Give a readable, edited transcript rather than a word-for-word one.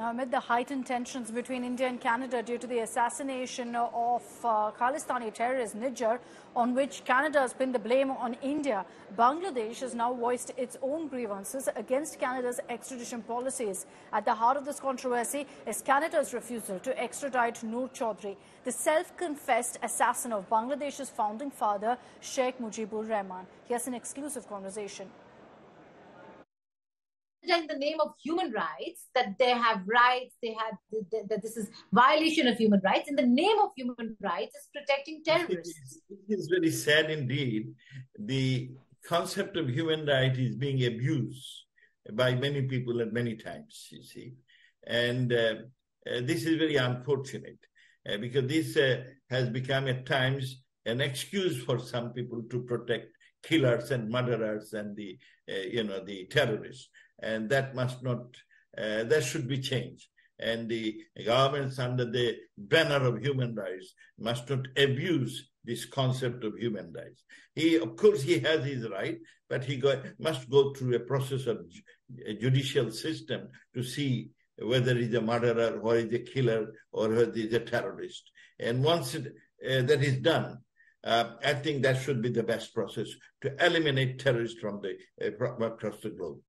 Now, amid the heightened tensions between India and Canada due to the assassination of Khalistani terrorist Nijjar, on which Canada has pinned the blame on India, Bangladesh has now voiced its own grievances against Canada's extradition policies. At the heart of this controversy is Canada's refusal to extradite Noor Chowdhury, the self-confessed assassin of Bangladesh's founding father, Sheikh Mujibur Rahman. He has an exclusive conversation. In the name of human rights, that they have rights, they have that this is violation of human rights. In the name of human rights, is protecting terrorists. It is very sad indeed. The concept of human rights is being abused by many people at many times. You see, and this is very unfortunate because this has become at times an excuse for some people to protect killers and murderers and the the terrorists. And that must not, that should be changed. And the governments under the banner of human rights must not abuse this concept of human rights. Of course, he has his right, but he must go through a process of a judicial system to see whether he's a murderer or he's a killer or whether he's a terrorist. And once that is done, I think that should be the best process to eliminate terrorists from across the globe.